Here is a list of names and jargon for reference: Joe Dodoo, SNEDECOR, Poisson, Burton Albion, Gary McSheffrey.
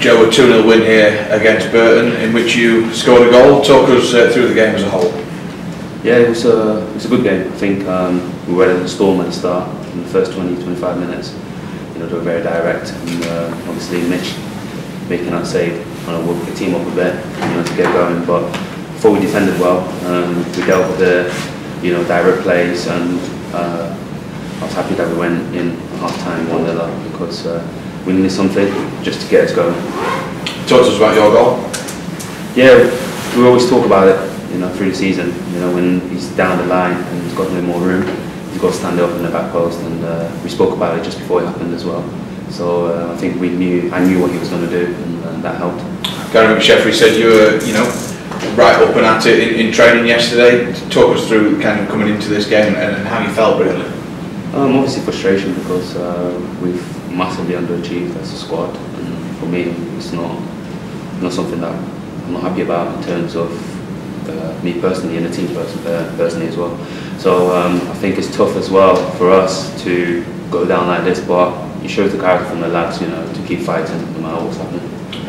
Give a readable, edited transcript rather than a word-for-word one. Joe, a 2-0 win here against Burton, in which you scored a goal. Talk us through the game as a whole. Yeah, it was a good game. I think we were in a storm at the start. In the first 20-25 minutes, you know, they were very direct, and obviously Mitch making that save kind of woke the team up a bit, you know, to get going. But before, we defended well. We dealt with the, you know, direct plays, and I was happy that we went in half time 1-0 because. We needed something just to get us going. Talk to us about your goal. Yeah, we always talk about it, you know, through the season. You know, when he's down the line and he's got no more room, he's got to stand up in the back post. And we spoke about it just before it happened as well. So I think I knew what he was going to do, and that helped. Gary McSheffrey said you were, you know, right up and at it in training yesterday. Talk us through kind of coming into this game and how you felt really. Obviously frustration because we've massively underachieved as a squad, and for me it's not something that I'm not happy about in terms of me personally and the team personally as well. So I think it's tough as well for us to go down like this, but it shows the character from the lads, you know, to keep fighting no matter what's happening.